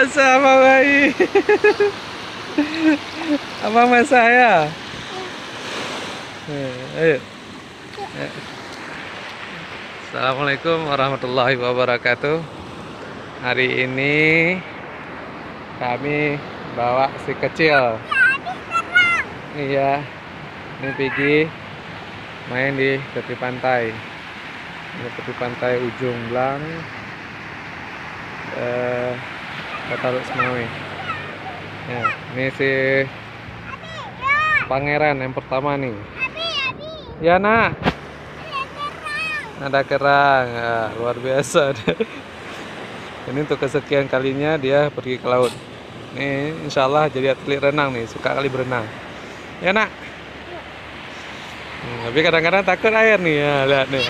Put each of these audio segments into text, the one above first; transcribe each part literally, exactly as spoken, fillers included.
Masa Abang bayi? Abang masak ya? Ayo. Assalamualaikum warahmatullahi wabarakatuh. Hari ini kami bawa si kecil. Iya, ini Piggy main di tepi pantai. Ini tepi pantai Ujung Belang, eh, Kota Luk Semawi. Ya, ini si Pangeran yang pertama nih. Abi, abi. Ya nak. Ada kerang. Ada kerang, ya, luar biasa. Ini untuk kesekian kalinya dia pergi ke laut. Nih, insya Allah jadi atlet renang nih, suka kali berenang. Ya nak. Hmm, tapi kadang-kadang takut air nih, ya lihat nih.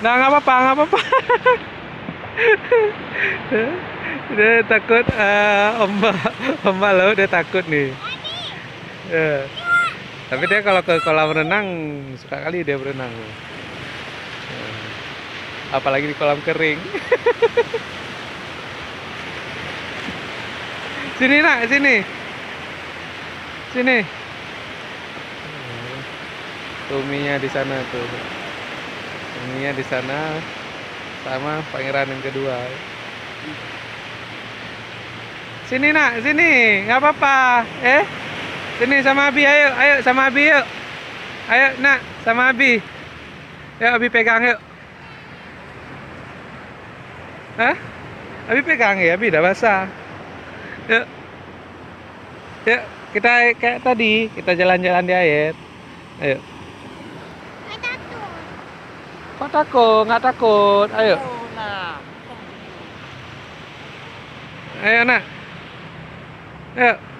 Nah, nggak apa-apa, nggak apa-apa. Dia takut uh, ombak, ombak laut dia takut nih. Ya. Tapi dia kalau ke kolam renang suka kali dia berenang. Apalagi di kolam kering. Sini nak, sini. Sini. Tuminya di sana tuh. Tuminya di sana sama pangeran yang kedua. Sini nak, sini. Nggak apa-apa. Eh. Sini sama Abi, ayo, ayo sama Abi yuk. Ayo nak, sama Abi. Yuk Abi pegang yuk. Hah? Abi pegang ya, Abi udah basah. Yuk. Yuk, kita kayak tadi, kita jalan-jalan di air. Ayo. Kok takut? Nggak takut. Ayo. Ayo nak. Ayo.